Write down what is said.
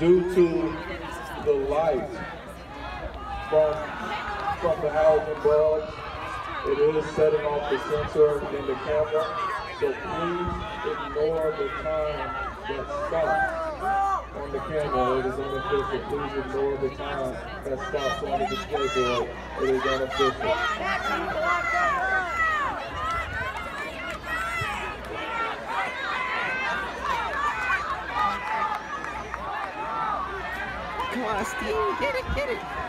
due to the light from the house above. It is setting off the sensor in the camera, so please ignore the time that's stopped on the camera. It is unofficial. Please ignore the time that stops on the display board. It is unofficial. Get it, get it.